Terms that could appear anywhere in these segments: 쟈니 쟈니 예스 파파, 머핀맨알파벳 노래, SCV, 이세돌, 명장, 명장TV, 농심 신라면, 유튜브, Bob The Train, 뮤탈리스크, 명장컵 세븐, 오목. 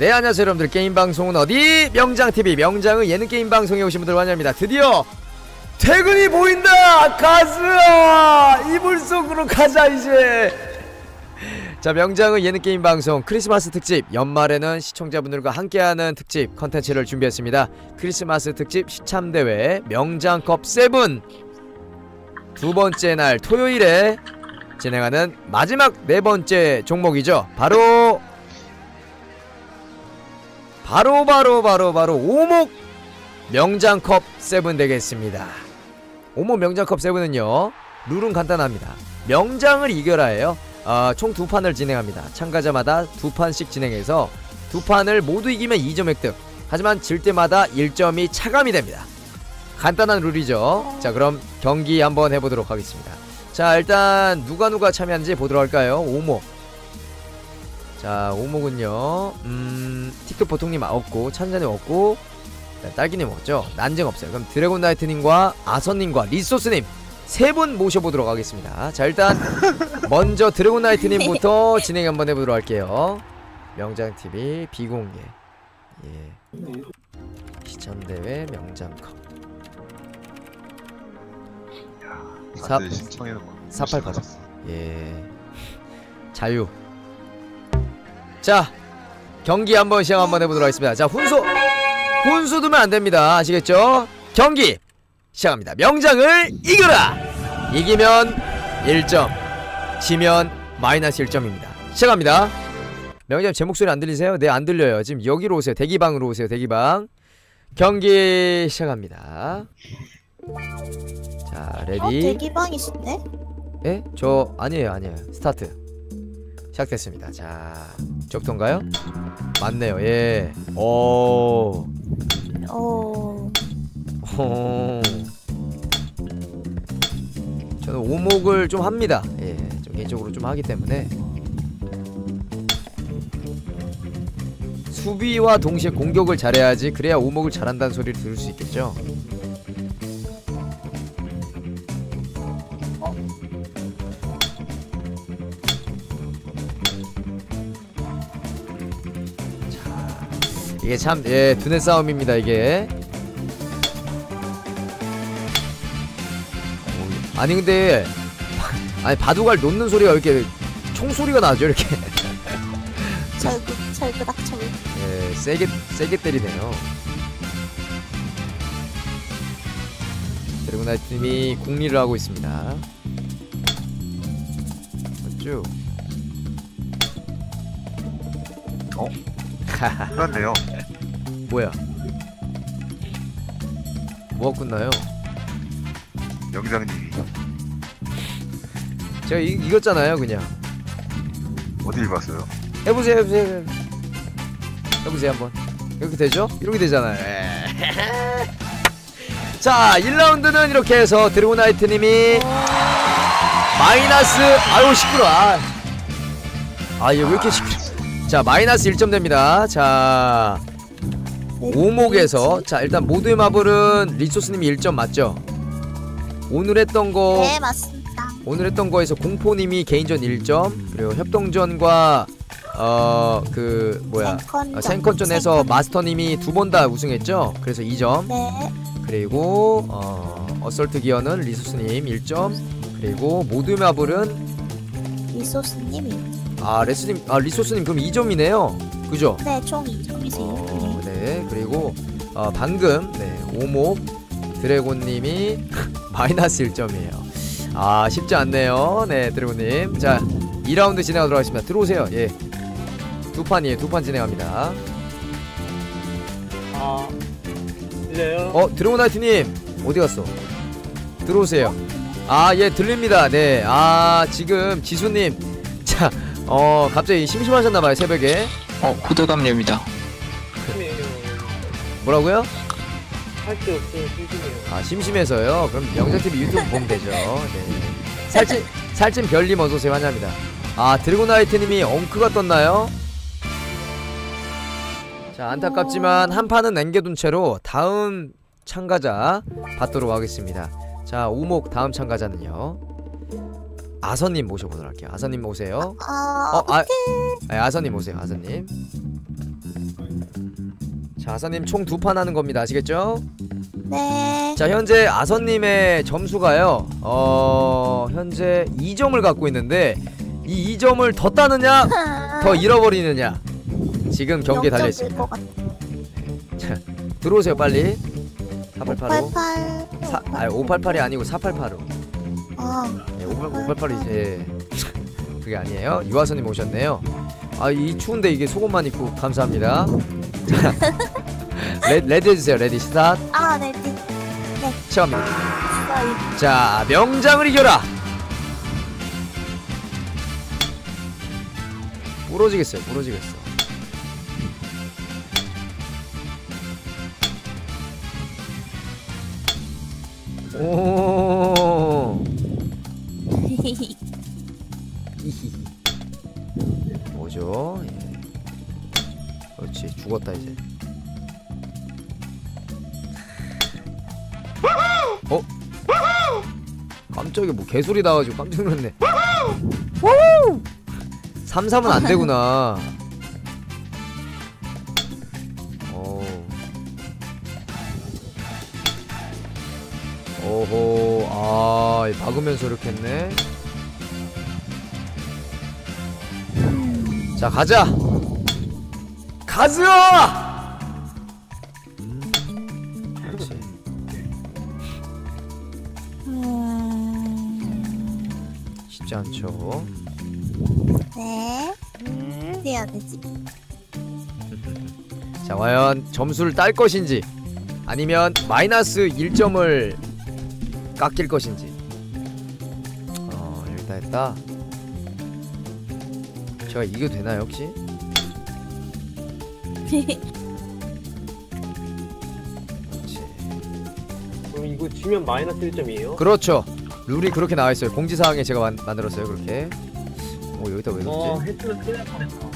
네, 안녕하세요 여러분들. 게임방송은 어디? 명장TV, 명장의 예능게임방송에 오신 분들 환영합니다. 드디어 퇴근이 보인다! 가수야! 이불 속으로 가자 이제! 자, 명장의 예능게임방송 크리스마스 특집, 연말에는 시청자분들과 함께하는 특집 컨텐츠를 준비했습니다. 크리스마스 특집 시참대회 명장컵 세븐 두번째 날 토요일에 진행하는 마지막 네번째 종목이죠. 바로 오목 명장컵 세븐 되겠습니다. 오목 명장컵 세븐은요, 룰은 간단합니다. 명장을 이겨라예요. 총 두 판을 진행합니다. 참가자마다 두 판씩 진행해서 두 판을 모두 이기면 2점 획득, 하지만 질 때마다 1점이 차감이 됩니다. 간단한 룰이죠. 자, 그럼 경기 한번 해보도록 하겠습니다. 자, 일단 누가 참여하는지 보도록 할까요. 오목. 자, 오목은요, 티크보통님 없고, 찬자님 없고, 딸기님 없죠. 난쟁 없어요. 그럼 드래곤 나이트님과 아선님과 리소스님 세 분 모셔보도록 하겠습니다. 자, 일단 먼저 드래곤 나이트님부터 진행 한번 해보도록 할게요. 명장TV 비공개, 예, 시참대회 명장컵 4888, 예, 자유. 자, 경기 한번 시작 한번 해보도록 하겠습니다. 자, 훈수 두면 안됩니다. 아시겠죠? 경기 시작합니다. 명장을 이겨라! 이기면 1점, 지면 마이너스 1점입니다 시작합니다. 명장, 제 목소리 안 들리세요? 네, 안 들려요. 지금 여기로 오세요. 대기방으로 오세요. 대기방. 경기 시작합니다. 자, 레디. 대기방이신데? 예? 저 아니에요. 스타트. 시작됐습니다. 자, 적던가요? 맞네요. 예. 오. 저는 오목을 좀 합니다. 예, 좀 개인적으로 좀 하기 때문에 수비와 동시에 공격을 잘해야지, 그래야 오목을 잘한다는 소리를 들을 수 있겠죠. 이게 참, 예, 두뇌 싸움입니다 이게. 아니 근데 바둑알 놓는 소리가 이렇게 총소리가 나죠 이렇게. 절그닥. 예, 세게 때리네요. 드래곤 나이트님이 궁리를 하고 있습니다. 쭉. 끝났네요. 뭐야? 뭐가 끝나요? 명장님, 제가 이겼잖아요 그냥. 어딜 봤어요? 해보세요 한번. 이렇게 되죠? 이렇게 되잖아요. 자, 1라운드는 이렇게 해서 드래곤 나이트님이 마이너스, 아유 시끄러. 아, 얘 왜 이렇게 시끄러. 자, 마이너스 1점 됩니다. 자, 오목에서. 자, 일단 모두의 마블은 리소스님이 1점 맞죠? 오늘 했던 거. 네, 맞습니다. 오늘 했던 거에서 공포님이 개인전 1점, 그리고 협동전과 그 뭐야, 생컨전에서 마스터님이 두 번 다 우승했죠? 그래서 2점. 네. 그리고 어설트 기어는 리소스님 1점, 그리고 모두의 마블은 리소스님. 아, 레스님, 아, 리소스님 그럼 2점이네요. 그죠? 네, 총 2점이세요. 네, 그리고 방금 네, 오목 드래곤님이 마이너스 1점이에요. 아, 쉽지 않네요. 네, 드래곤님. 자, 2라운드 진행하도록 하겠습니다. 들어오세요. 예, 두 판 진행합니다. 아, 들려요? 드래곤 나이트님 어디 갔어? 들어오세요. 아, 예, 들립니다. 네, 아, 지금 지수님, 자, 갑자기 심심하셨나봐요 새벽에. 코드 감료입니다. 뭐라고요? 할 게 없어요. 심심해요. 아, 심심해서요? 그럼 명장TV 유튜브 보면 되죠. 네. 살찐 별님 어서오세요. 환영합니다. 아, 드래곤나이트님이 엉크가 떴나요? 자, 안타깝지만 한 판은 남겨둔 채로 다음 참가자 받도록 하겠습니다. 자, 오목 다음 참가자는요, 아서님 모셔보도록 할게요. 아서님 오세요. 아서님 오세요. 아서님. 자, 아서님 총 2판 하는 겁니다. 아시겠죠? 네. 자, 현재 아서님의 점수가요, 현재 2점을 갖고 있는데 이 2점을 더 따느냐 더 잃어버리느냐 지금 경기에 달려있습니다. 자, 들어오세요 빨리. 4885 588이 아니고 4885. 예, 588이 이제 그게 아니에요. 유아선님 오셨네요. 아, 이 추운데 이게 속옷만 입고 감사합니다. 자, 레디 해주세요. 레디 스타트. 아, 레디. 네. 시작합니다. 자, 명장을 이겨라. 부러지겠어요. 부러지겠어. 오. 뭐죠? 예. 그렇지, 죽었다 이제. 어? 깜짝이야, 뭐 개소리 나와가지고 깜짝 놀랐네. 3-3은 안 되구나. 오호, 아, 막으면서 이렇게 했네. 자, 가자! 가자! 그렇지. 쉽지 않죠? 네. 어떻게 해야 되지? 자, 과연 점수를 딸 것인지, 아니면 마이너스 1점을 깎일 것인지. 일단 했다. 제가 이겨도 되나요 혹시? 그렇지. 그럼 이거 지면 마이너스 1점이에요? 그렇죠. 룰이 그렇게 나와있어요. 공지사항에 제가 만들었어요 그렇게. 오, 여기다 왜 넣었지? 해트는 큰일 날 뻔했어.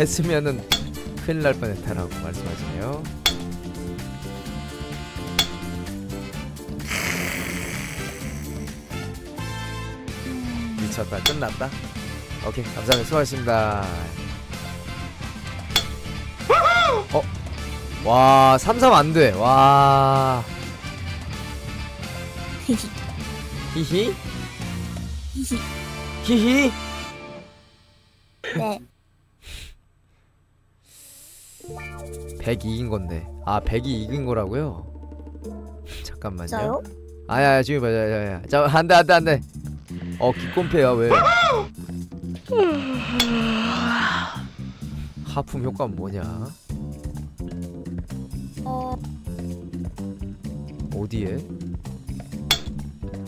했으면은 큰일 날 뻔했다라고 말씀하시네요. 미쳤다. 끝났다. 오케이, 감사합니다. 수고하셨습니다. 어? 와, 3-3 안돼. 와, 히히 히히 히히 히히. 네. 102 인건데. 아, 102 이긴거라고요? 잠깐만요. 아야야, 지금 봐요. 야야야. 자, 안돼 안돼 안돼. 기꼼패야 왜? 하품 효과는 뭐냐? 어디에?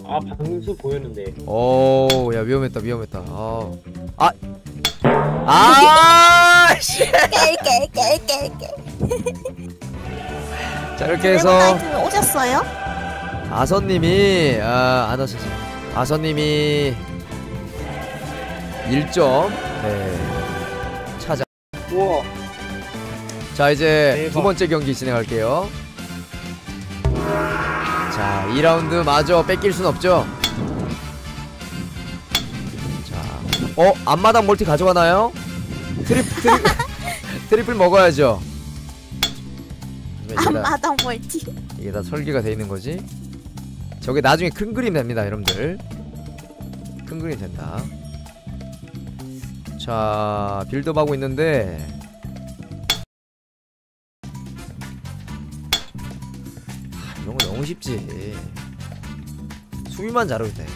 아, 방수 보였는데. 오, 야, 위험했다 위험했다. 아, 아, 씨. 자, 이렇게 해서 오셨어요? 아선님이 안 오셨어요. 아서님이 1점 네, 찾아. 우와. 자, 이제 대박. 두 번째 경기 진행할게요. 자, 2라운드 마저 뺏길 순 없죠. 자, 앞마당 멀티 가져가나요? 트리플 먹어야죠. 앞마당 멀티. 이게 다 설계가 돼 있는 거지. 저게 나중에 큰 그림 됩니다 여러분들. 큰 그림 된다. 자, 빌드업 하고 있는데. 이런 거 너무 쉽지. 수비만 잘하면 돼.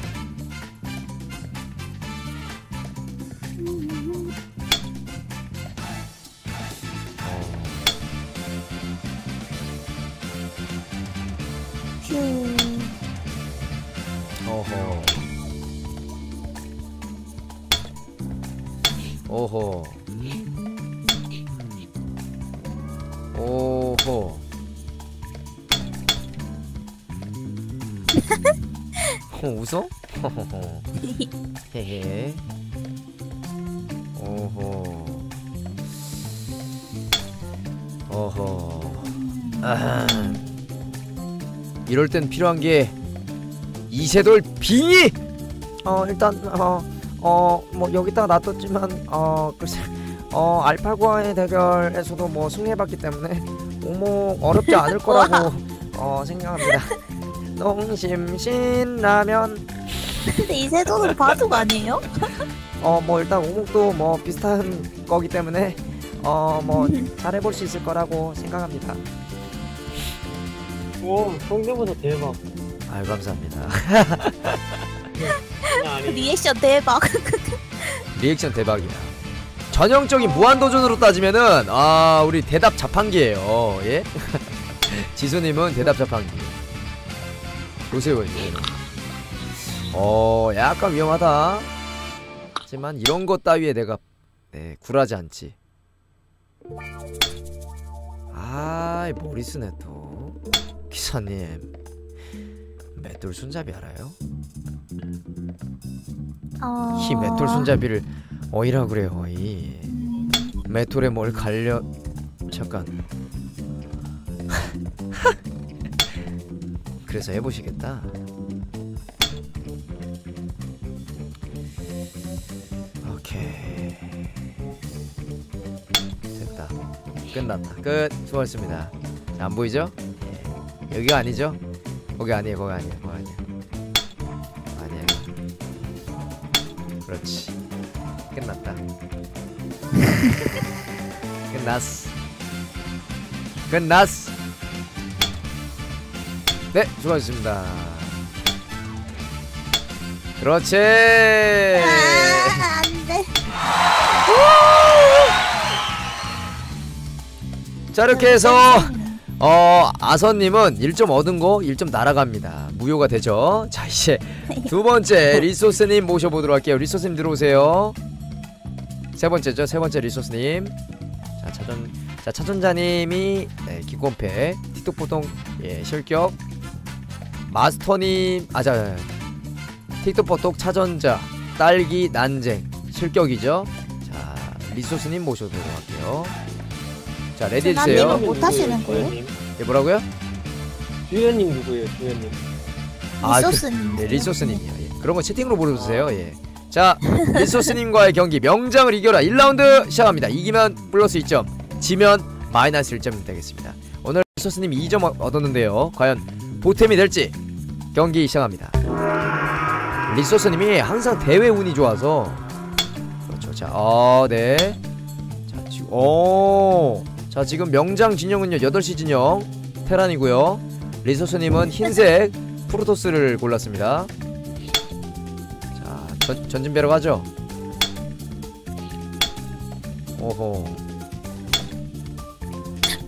오호. 오호. 웃어? 헤헤. 오호. 오호. 아하. 이럴 땐 필요한 게 이세돌 빙의! 일단 뭐 여기다 놔뒀지만 글쎄 알파고와의 대결에서도 뭐 승리해봤기 때문에 오목 어렵지 않을 거라고 생각합니다. 농심 신라면. 근데 이세돌은 바둑 아니에요? 뭐 일단 오목도 뭐 비슷한 거기 때문에 뭐 잘해볼 수 있을 거라고 생각합니다. 오, 성대모사 대박. 아유, 감사합니다. 리액션 대박. 리액션 대박이야. 전형적인 무한도전으로 따지면은 우리 대답 자판기예요. 예? 지수님은 대답 자판기. 보세요 이거. 약간 위험하다. 하지만 이런 것 따위에 내가 굴하지 않지. 아이 머리 쓰네 또. 기사님 맷돌 손잡이 알아요? 이 맷돌 손잡이를 어이라고 그래요. 어이 맷돌에 뭘 갈려. 잠깐. 그래서 해보시겠다. 오케이 됐다. 끝났다. 끝. 수고하셨습니다. 안 보이죠? 여기가 아니죠? 거기 아니에요. 거기 아니에요. 거기 아니에요. 아니에요. 그렇지. 끝났다. 끝났어. 끝났어. 네, 수고하셨습니다. 그렇지. 아, 안 돼. 자, 이렇게 해서 아선님은 1점 얻은 거 1점 날아갑니다. 무효가 되죠. 자, 이제 두 번째 리소스님 모셔보도록 할게요. 리소스님 들어오세요. 세 번째죠. 세 번째 리소스님. 자, 차전자님이 기권패, 틱톡포동 실격, 마스터님, 틱톡포톡 차전자, 딸기, 난쟁, 실격이죠. 자, 리소스님 모셔보도록 할게요. 자, 레디해주세요. 못하시는 거예요? 예, 뭐라고요? 주연님 누구예요? 주연님 리소스님. 네, 리소스님이요. 예. 그런 거 채팅으로 물어주세요. 예. 자, 리소스님과의 경기 명장을 이겨라 1라운드 시작합니다. 이기면 플러스 2점, 지면 마이너스 1점이 되겠습니다. 오늘 리소스님 2점 얻었는데요, 과연 보탬이 될지 경기 시작합니다. 리소스님이 항상 대회 운이 좋아서 그렇죠. 자, 네. 자, 지금 자, 지금 명장 진영은요 8시 진영 테란이고요. 리소스님은 흰색 프로토스를 골랐습니다. 자, 전진배로 가죠. 오호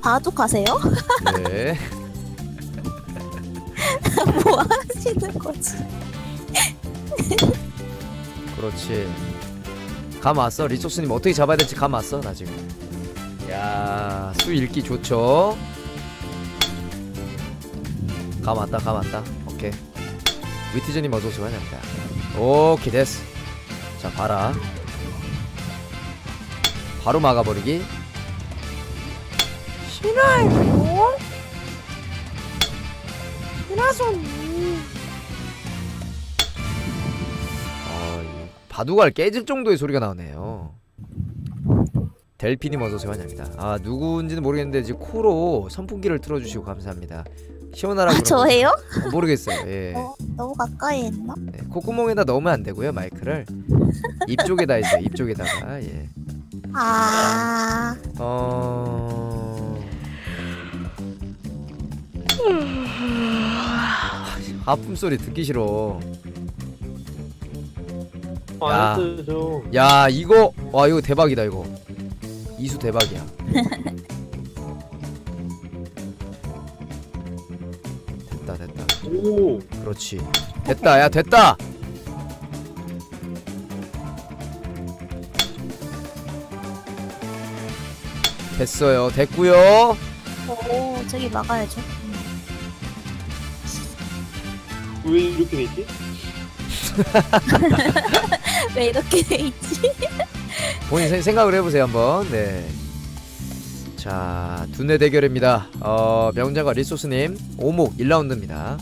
바둑하세요? 네. 뭐 하시는 거지? 그렇지. 감 왔어. 리소스님 어떻게 잡아야 될지 감 왔어 나 지금. 야, 수 읽기 좋죠? 가맞다, 가맞다. 오케이. 위티즈님 어서오시고 하냐니다. 오케이, 됐어. 자, 봐라. 바로 막아버리기. 싫어, 이거? 싫어서니. 바둑알 깨질 정도의 소리가 나오네요. 델피님 어서오세요. 환영합니다. 아, 누구인지는 모르겠는데 지금 코로 선풍기를 틀어주시고 감사합니다. 시원하라고. 아, 저예요? 모르겠어요. 예. 너무 가까이 했나? 네, 콧구멍에다 넣으면 안 되고요. 마이크를 입 쪽에다 있어요. 입 쪽에다가. 예. 아. 아픔 소리 듣기 싫어. 야, 야, 이거 와, 이거 대박이다 이거. 이수 대박이야. 됐다, 됐다. 오, 그렇지. 됐다, 야, 됐다. 됐어요, 됐고요. 오, 저기 막아야죠. 왜 이렇게 됐지? 왜 이렇게 돼있지? 본인 생각을 해보세요 한번. 네. 자, 두뇌 대결입니다. 명장과 리소스님, 오목 1라운드입니다.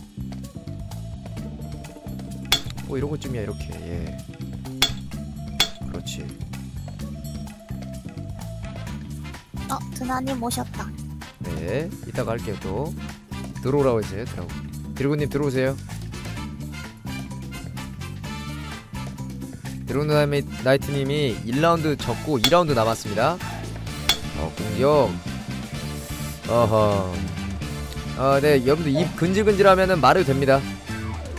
이런 것쯤이야, 이렇게. 예. 그렇지. 드나님 오셨다. 네, 이따가 할게요, 또. 들어오라고 해주세요, 들어오고. 드리고님, 들어오세요. 드로나이트님이 1라운드 졌고 2라운드 남았습니다. 공격. 어허. 네, 여러분들 입 근질근질하면은 말해도 됩니다.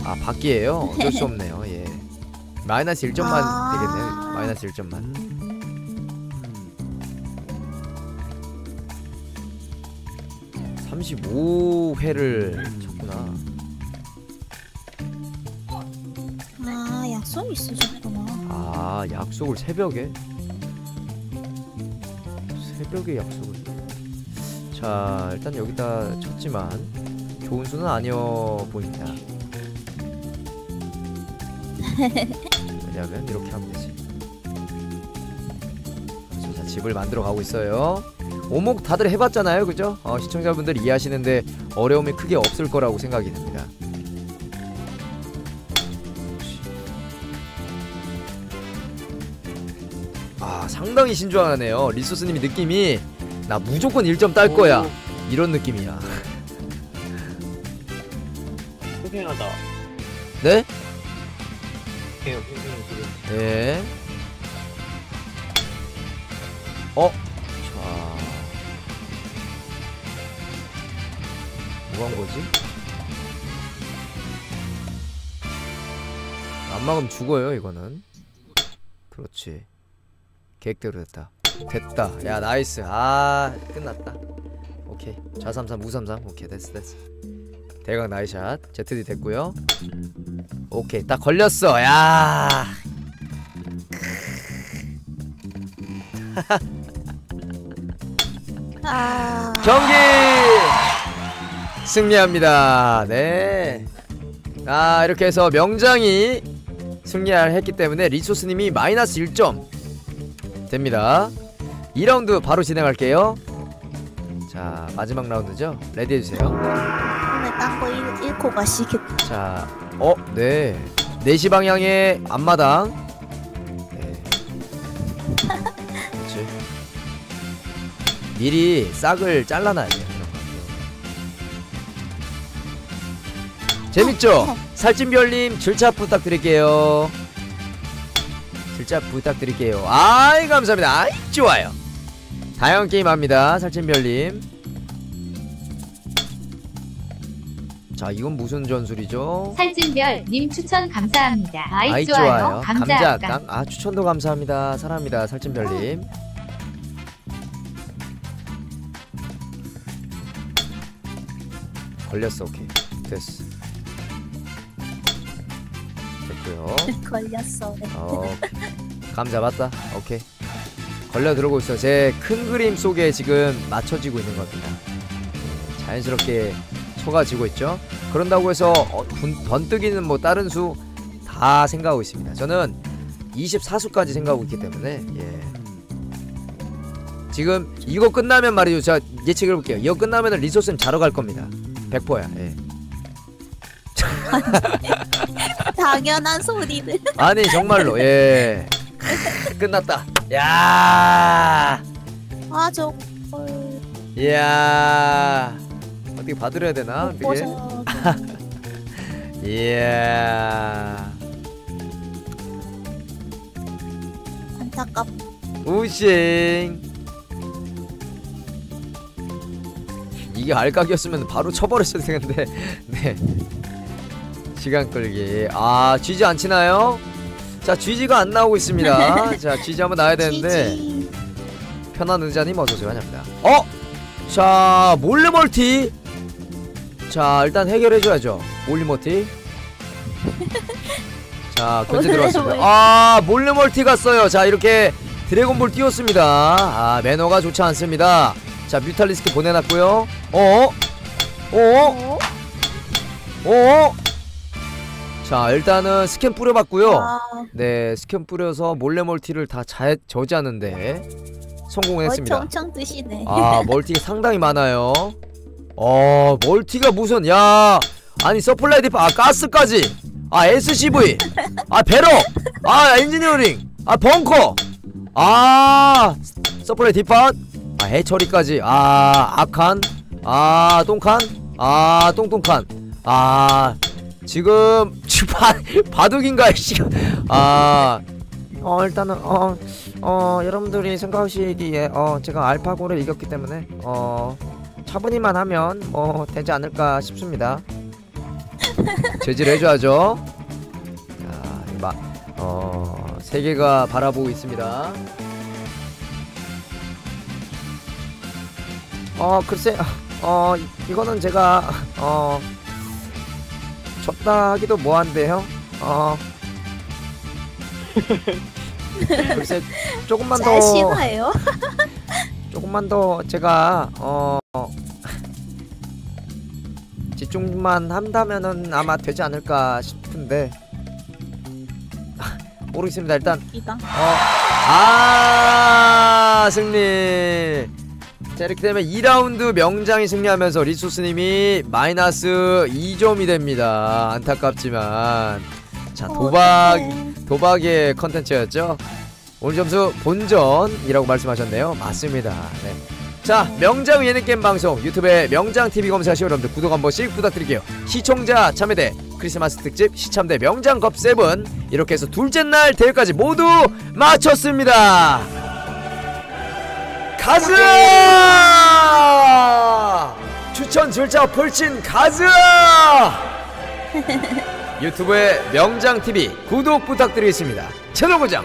아, 바뀌에요? 어쩔 수 없네요. 예. 마이너스 1점만 되겠네요. 마이너스 1점만. 음. 35회를 쳤구나. 아, 약속이 있으셨구나. 아, 약속을 새벽에? 새벽에 약속을. 자, 일단 여기다 쳤지만 좋은 수는 아니어 보입니다. 왜냐면 이렇게 하면 되지. 자, 집을 만들어 가고 있어요. 오목 다들 해봤잖아요, 그죠? 시청자분들 이해하시는데 어려움이 크게 없을 거라고 생각이 듭니다. 아, 상당히 신중하네요. 리소스님이 느낌이 나 무조건 1점 딸 거야, 이런 느낌이야. 흑행하다. 네? 네. 자, 뭐 한 거지? 안 막으면 죽어요, 이거는. 그렇지. 계획대로 됐다. 됐다. 야, 나이스. 아, 끝났다. 오케이. 좌삼삼, 우삼삼. 오케이, 됐어, 됐어. 대각 나이샷. ZD 됐고요. 오케이, 딱 걸렸어. 야. 경기 승리합니다. 네. 아, 이렇게 해서 명장이 승리를 했기 때문에 리소스님이 마이너스 1점 됩니다. 2라운드 바로 진행할게요. 자, 마지막 라운드죠. 레디해주세요. 딴거 1코 가시겠다. 자, 네. 4시 방향의 앞마당. 네. 그렇지. 미리 싹을 잘라놔야 돼요. 재밌죠? 살찐별님, 질차 부탁드릴게요. 질차 부탁드릴게요. 아이, 감사합니다. 아이, 좋아요. 다양한 게임 합니다, 살찐별님. 자, 이건 무슨 전술이죠? 살찐별님 추천 감사합니다. 아이 좋아요. 감자깡. 아, 추천도 감사합니다. 사랑합니다, 살찐별님. 걸렸어. 오케이, 됐어. 됐고요. 걸렸어. 감자 맞다. 오케이, 걸려 들어오고 있어. 제 큰 그림 속에 지금 맞춰지고 있는 겁니다. 자연스럽게 쳐가지고 있죠. 그런다고 해서 번뜩이는 뭐 다른 수 다 생각하고 있습니다. 저는 24수까지 생각하고 있기 때문에. 예. 지금 이거 끝나면 말이죠, 제가 예측을 볼게요. 이거 끝나면 리소스는 자러 갈 겁니다. 100%야. 예. 당연한 소리들. 아니, 정말로. 예. 끝났다. 야. 아, 저. 이야. 어떻게 봐드려야 되나? 어떻게? 이야. 안타깝. 우싱. 이게 알각이었으면 바로 쳐버렸을 텐데. 네. 시간 끌기. 아, 쥐지 안 치나요? 자, 쥐지가 안 나오고 있습니다. 자, 쥐지 한번 나와야 되는데. 편한 의자님 어서오세요. 환영합니다. 자, 몰래 멀티. 자, 일단 해결해줘야죠. 몰리멀티. 자, 견제 들어왔습니다. 아, 몰리멀티 갔어요. 자, 이렇게 드래곤볼 띄웠습니다. 아, 매너가 좋지 않습니다. 자, 뮤탈리스크 보내놨고요. 자, 일단은 스캔 뿌려봤고요. 네, 스캔 뿌려서 몰리멀티를 다 저지하는데 성공했습니다. 엄청 드시네. 아, 멀티가 상당히 많아요. 멀티가 무슨, 야, 아니 서플라이 디파, 아, 가스까지, 아, SCV, 아, 배럭, 아, 엔지니어링, 아, 벙커, 아, 서플라이 디파, 아, 해처리까지, 아, 악한, 아, 똥칸, 아, 똥똥칸, 아, 지금 바둑인가요 지금? 아, 일단은 여러분들이 생각하시기에 제가 알파고를 이겼기 때문에 차분히만 하면 뭐 되지 않을까 싶습니다. 제지를 해줘야죠. 자, 이마 세계가 바라보고 있습니다. 글쎄, 이거는 제가 졌다 하기도 뭐한데요. 글쎄, 조금만 더 싫어요. 조금만 더 제가 집중만 한다면은 아마 되지 않을까 싶은데 모르겠습니다. 일단 아, 승리. 자, 이렇게 되면 2라운드 명장이 승리하면서 리소스님이 마이너스 2점이 됩니다. 안타깝지만. 자, 도박의 컨텐츠였죠. 오늘 점수 본전이라고 말씀하셨네요. 맞습니다. 네. 자, 명장 예능게임 방송 유튜브에 명장TV 검색하시고 여러분들 구독 한 번씩 부탁드릴게요. 시청자 참여대, 크리스마스 특집 시참대 명장컵 세븐, 이렇게 해서 둘째 날 대회까지 모두 마쳤습니다. 가즈아! 추천 절차 펼친 가즈아! 유튜브에 명장TV 구독 부탁드리겠습니다. 채널 고정!